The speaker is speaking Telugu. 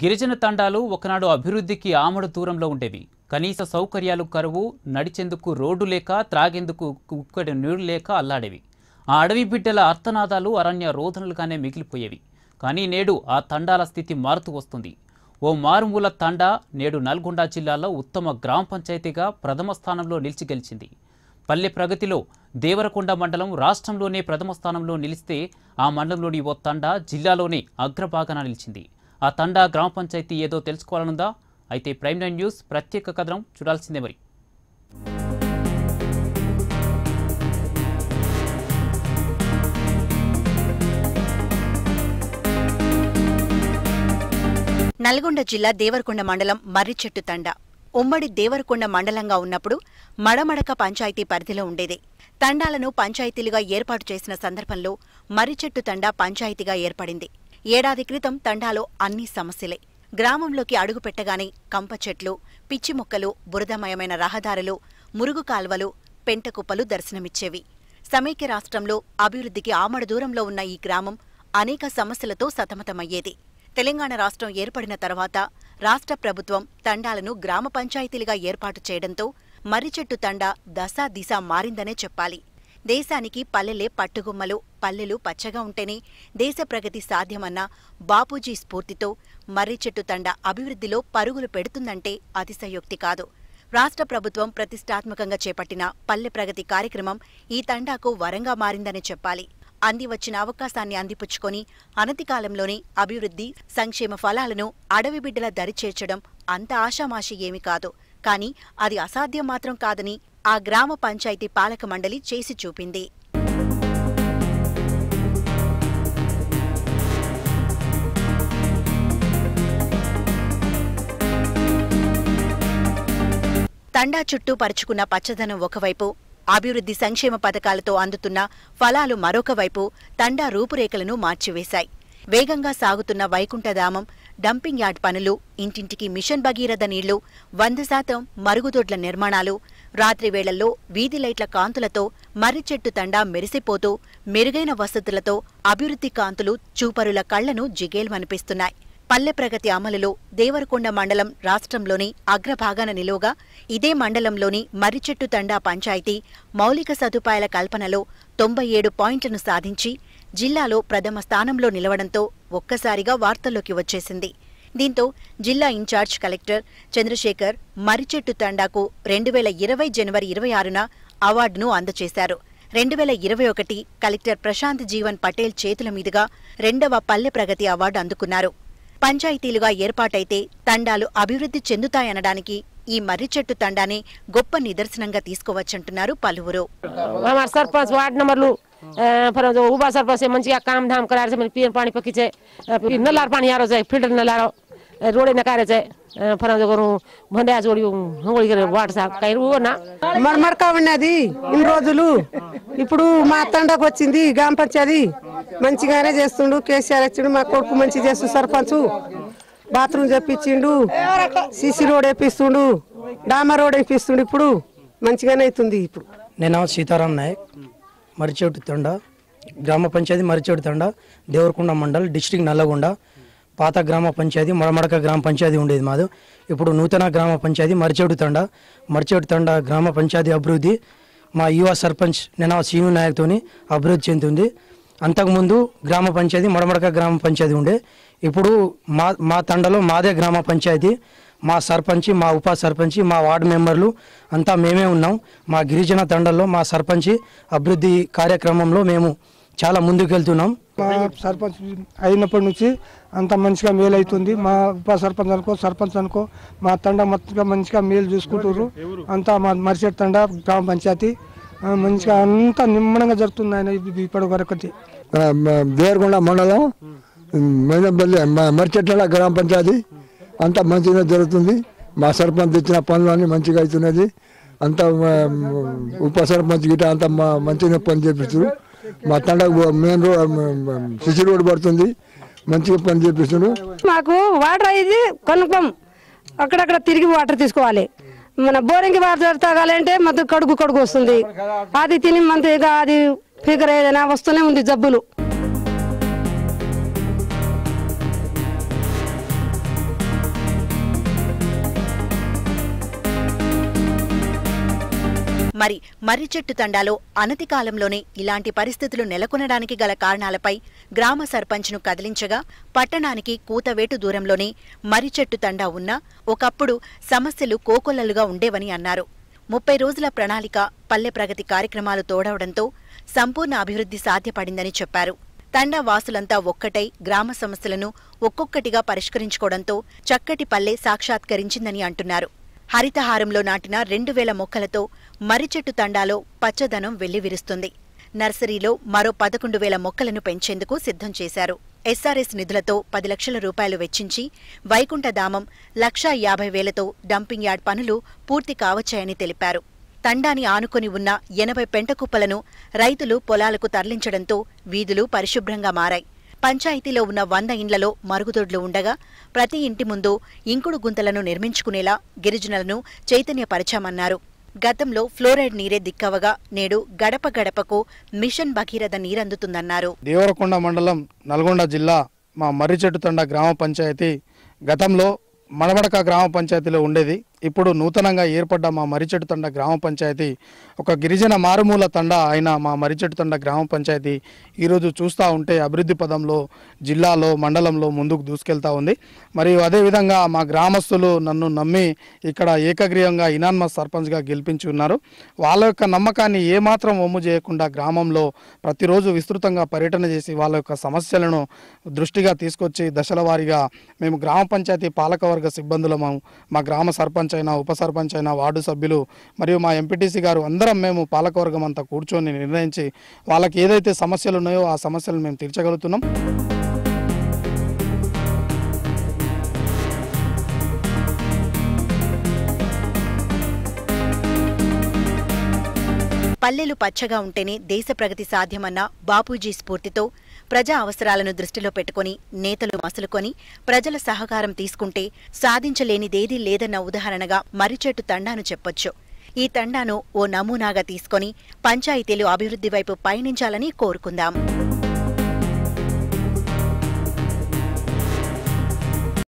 గిరిజన తండాలు ఒకనాడు అభివృద్ధికి ఆమడ దూరంలో ఉండేవి. కనీస సౌకర్యాలు కరువు, నడిచేందుకు రోడ్డు లేక, త్రాగేందుకు ఉక్కడి నీరు లేక అల్లాడేవి. ఆ అడవి బిడ్డల అర్తనాదాలు అరణ్య రోదనలుగానే మిగిలిపోయేవి. కానీ నేడు ఆ తండాల స్థితి మారుతూ వస్తుంది. ఓ మారుమూల తండా నేడు నల్గొండ జిల్లాలో ఉత్తమ గ్రామ పంచాయతీగా ప్రథమ స్థానంలో నిలిచి గెలిచింది. పల్లె ప్రగతిలో దేవరకొండ మండలం రాష్ట్రంలోనే ప్రథమ స్థానంలో నిలిస్తే, ఆ మండలంలోని ఓ తండా జిల్లాలోనే అగ్రభాగాన నిలిచింది. ఆ తండా గ్రామ పంచాయతీ ఏదో తెలుసుకోవాలనుందా? అయితే ప్రైమ్ నైన్ న్యూస్ ప్రత్యేక కథనం చూడాల్సిందే. మరి నల్గొండ జిల్లా దేవరకొండ మండలం మర్రి చెట్టు తండా ఉమ్మడి దేవరకొండ మండలంగా ఉన్నప్పుడు మడమడక పంచాయతీ పరిధిలో ఉండేది. తండాలను పంచాయతీలుగా ఏర్పాటు చేసిన సందర్భంలో మర్రి చెట్టు తండా పంచాయతీగా ఏర్పడింది. ఏడాది క్రితం తండాలో అన్ని సమస్యలే. గ్రామంలోకి అడుగుపెట్టగానే కంప చెట్లు, పిచ్చి మొక్కలు, బురదమయమైన రహదారులు, మురుగు కాల్వలు, పెంటకుప్పలు దర్శనమిచ్చేవి. సమైక్య రాష్ట్రంలో అభివృద్ధికి ఆమడ దూరంలో ఉన్న ఈ గ్రామం అనేక సమస్యలతో సతమతమయ్యేది. తెలంగాణ రాష్ట్రం ఏర్పడిన తర్వాత రాష్ట్ర ప్రభుత్వం తండాలను గ్రామ పంచాయతీలుగా ఏర్పాటు చేయడంతో మర్రి చెట్టు తండా దశా దిశ మారిందనే చెప్పాలి. దేశానికి పల్లెలే పట్టుగుమ్మలు. పల్లెలు పచ్చగా ఉంటేనే దేశ ప్రగతి సాధ్యమన్న బాపూజీ స్ఫూర్తితో మర్రి చెట్టు తండా అభివృద్ధిలో పరుగులు పెడుతుందంటే అతిశయోక్తి కాదు. రాష్ట్ర ప్రభుత్వం ప్రతిష్టాత్మకంగా చేపట్టిన పల్లె ప్రగతి కార్యక్రమం ఈ తండాకు వరంగా మారిందనే చెప్పాలి. అందివచ్చిన అవకాశాన్ని అందిపుచ్చుకొని అనతికాలంలోనే అభివృద్ధి, సంక్షేమ ఫలాలను అడవి బిడ్డల దరిచేర్చడం అంత ఆషామాషి ఏమీ కాదు. కానీ అది అసాధ్యం మాత్రం కాదని ఆ గ్రామ పంచాయతీ పాలక మండలి చేసి చూపింది. తండా చుట్టూ పరుచుకున్న పచ్చదనం ఒకవైపు, అభివృద్ధి సంక్షేమ పథకాలతో అందుతున్న ఫలాలు మరొకవైపు తండా రూపురేఖలను మార్చివేశాయి. వేగంగా సాగుతున్న వైకుంఠధామం, డంపింగ్ యార్డ్ పనులు, ఇంటింటికి మిషన్ భగీరథ నీళ్లు, 100% మరుగుదొడ్ల నిర్మాణాలు, రాత్రివేళల్లో వీధి లైట్ల కాంతులతో మర్రి చెట్టు తండా మెరిసిపోతూ మెరుగైన వసతులతో అభివృద్ధి కాంతులు చూపరుల కళ్లను జిగేల్మనిపిస్తున్నాయి. పల్లె ప్రగతి అమలులో దేవరకొండ మండలం రాష్ట్రంలోని అగ్రభాగాన నిలువగా, ఇదే మండలంలోని మర్రి చెట్టు తండా పంచాయతీ మౌలిక సదుపాయాల కల్పనలో 97 పాయింట్లను సాధించి జిల్లాలో ప్రథమ స్థానంలో నిలవడంతో ఒక్కసారిగా వార్తల్లోకి వచ్చేసింది. దీంతో జిల్లా ఇన్ఛార్జ్ కలెక్టర్ చంద్రశేఖర్ మర్రి చెట్టు తండాకు 2020 జనవరి 26న అవార్డును అందజేశారు. 2021 కలెక్టర్ ప్రశాంత్ జీవన్ పటేల్ చేతుల మీదుగా 2వ పల్లె ప్రగతి అవార్డు అందుకున్నారు. పంచాయతీలుగా ఏర్పాటైతే తండాలు అభివృద్ధి చెందుతాయనడానికి ఈ మర్రి చెట్టు తండానే గొప్ప నిదర్శనంగా తీసుకోవచ్చంటున్నారు పలువురు. उबा सर पास मंचिया काम धाम करार से मन पीन पानी पकी छे नलार पानी आरो जाए फिल्टर नलारो रोडे नकारे छे फरा जगरू भंड्या जोड़ियो हंगोली करे वाट सा कइरो ना मरमर का ఉన్నది. ఇన్ని రోజులు ఇప్పుడు మా తండాకు వచ్చింది. గ్రామ పంచాయతీ మంచిగానే చేస్తుండు. కేసీఆర్ వచ్చిండు, మా కొడుకు మంచి చేస్తు సర్పంచ్. బాత్రూమ్ చేపించిండు, సిసి రోడ్ వేపిస్తుండు, డామర్ రోడ్ వేపిస్తుండు. ఇప్పుడు మంచిగానే అవుతుంది. ఇప్పుడు నేను సీతారాం నాయక్, మర్రి చెట్టు తండా గ్రామ పంచాయతీ, మర్రి చెట్టు తండా దేవరకొండ మండల్, డిస్ట్రిక్ట్ నల్లగొండ. పాత గ్రామ పంచాయతీ మడమడక గ్రామ పంచాయతీ ఉండేది మాది. ఇప్పుడు నూతన గ్రామ పంచాయతీ మర్రి చెట్టు తండా. మర్రి చెట్టు తండా గ్రామ పంచాయతీ అభివృద్ధి మా యువ సర్పంచ్ నేను సీను నాయక్తో అభివృద్ధి చెందుతుంది. అంతకుముందు గ్రామ పంచాయతీ మడమడక గ్రామ పంచాయతీ ఉండే. ఇప్పుడు మా తండాలో మాదే గ్రామ పంచాయతీ. మా సర్పంచి, మా ఉప సర్పంచి, మా వార్డు మెంబర్లు అంతా మేమే ఉన్నాం. మా గిరిజన తండాల్లో మా సర్పంచి అభివృద్ధి కార్యక్రమంలో మేము చాలా ముందుకెళ్తున్నాం. మా సర్పంచ్ అయినప్పటి నుంచి అంత మంచిగా మేలు అవుతుంది. మా ఉప సర్పంచ్ అనుకో, సర్పంచ్ అనుకో, మా తండా మొత్తంగా మంచిగా మేలు చూసుకుంటారు. అంతా మా మర్రి చెట్టు తండా గ్రామ పంచాయతీ మంచిగా అంతా నిమ్మనంగా జరుగుతుంది. ఆయన ఇప్పటి వరకు దేవరకొండ మండలం మైనపల్లి మర్రి చెట్టు తండా గ్రామ పంచాయతీ అంతా మంచిగా జరుగుతుంది. మా సర్పంచ్ ఇచ్చిన పనులన్నీ మంచిగా అవుతున్నది. అంతా ఉప సర్పంచ్ గిట్ట అంతా మంచిగా పని చేపిస్తున్నారు. మా తండకు మెయిన్ రోడ్, సిసి రోడ్ పడుతుంది. మంచిగా పని చేపిస్తున్నారు. మాకు వాటర్ అయింది కొనుక్కం అక్కడక్కడ తిరిగి వాటర్ తీసుకోవాలి. మన బోరింగ్ వాటర్ తాగాలంటే మనకు కడుగు వస్తుంది. అది తిని మనతో అది ఫిగర్ ఏదైనా వస్తూనే ఉంది జబ్బులు. మరి మర్రి చెట్టు తండాలో అనతి కాలంలోనే ఇలాంటి పరిస్థితులు నెలకొనడానికి గల కారణాలపై గ్రామ సర్పంచ్ను కదిలించగా పట్టణానికి కూతవేటు దూరంలోనే మర్రి చెట్టు తండా ఉన్న ఒకప్పుడు సమస్యలు కోకొల్లలుగా ఉండేవని అన్నారు. 30 రోజుల ప్రణాళిక పల్లె ప్రగతి కార్యక్రమాలు తోడవడంతో సంపూర్ణ అభివృద్ధి సాధ్యపడిందని చెప్పారు. తండా వాసులంతా ఒక్కటై గ్రామ సమస్యలను ఒక్కొక్కటిగా పరిష్కరించుకోవడంతో చక్కటి పల్లె సాక్షాత్కరించిందని అంటున్నారు. హరితహారంలో నాటిన 2000 మొక్కలతో మర్రి చెట్టు తండాలో పచ్చదనం వెల్లివిరుస్తుంది. నర్సరీలో మరో 11000 మొక్కలను పెంచేందుకు సిద్ధం చేశారు. ఎస్ఆర్ఎస్ నిధులతో 10 లక్షల రూపాయలు వెచ్చించి వైకుంఠధామం 1,50,000తో డంపింగ్ యార్డ్ పనులు పూర్తి కావచ్చాయని తెలిపారు. తండాని ఆనుకొని ఉన్న 80 పెంటకుప్పలను రైతులు పొలాలకు తరలించడంతో వీధులు పరిశుభ్రంగా మారాయి. పంచాయతీలో ఉన్న 100 ఇండ్లలో మరుగుదొడ్లు ఉండగా ప్రతి ఇంటి ముందు ఇంకుడు గుంతలను నిర్మించుకునేలా గిరిజనులను చైతన్యపరిచామన్నారు. గతంలో ఫ్లోరైడ్ నీరే దిక్కవగా నేడు గడప గడపకు మిషన్ భగీరథ నీరందుతుందన్నారు. దేవరకొండ మండలం నల్గొండ జిల్లా మా మర్రి చెట్టు తండా గ్రామ పంచాయతీ గతంలో మడబడక గ్రామ పంచాయతీలో ఉండేది. ఇప్పుడు నూతనంగా ఏర్పడ్డ మా మర్రి చెట్టు తండా గ్రామ పంచాయతీ ఒక గిరిజన మారుమూల తండా అయిన మా మర్రి చెట్టు తండా గ్రామ పంచాయతీ ఈరోజు చూస్తూ ఉంటే అభివృద్ధి పదంలో జిల్లాలో మండలంలో ముందుకు దూసుకెళ్తూ ఉంది. మరియు అదేవిధంగా మా గ్రామస్తులు నన్ను నమ్మి ఇక్కడ ఏకగ్రీవంగా ఇనాన్మస్ సర్పంచ్గా గెలిపించి ఉన్నారు. వాళ్ళ యొక్క నమ్మకాన్ని ఏమాత్రం ఒమ్ము చేయకుండా గ్రామంలో ప్రతిరోజు విస్తృతంగా పర్యటన చేసి వాళ్ళ యొక్క సమస్యలను దృష్టిగా తీసుకొచ్చి దశల వారీగా మేము గ్రామ పంచాయతీ పాలకవర్గ సిబ్బందులము మా గ్రామ సర్పంచ్ అయినా ఉప సర్పంచ్ అయినా వార్డు సభ్యులు మరియు మా ఎంపీటీసీ గారు అందరం మేము పాలకవర్గం అంతా కూర్చొని నిర్ణయించి వాళ్ళకి ఏదైతే సమస్యలు ఉన్నాయో ఆ సమస్యలను మేము తీర్చగలుగుతున్నాం. పల్లెలు పచ్చగా ఉంటేనే దేశ ప్రగతి సాధ్యమన్న బాపూజీ స్ఫూర్తితో ప్రజా అవసరాలను దృష్టిలో పెట్టుకుని నేతలు మసులుకొని ప్రజల సహకారం తీసుకుంటే సాధించలేనిదేదీ లేదన్న ఉదాహరణగా మర్రి చెట్టు తండాను చెప్పొచ్చు. ఈ తండాను ఓ నమూనాగా తీసుకొని పంచాయతీలు అభివృద్ధి వైపు పయనించాలని కోరుకుందాం.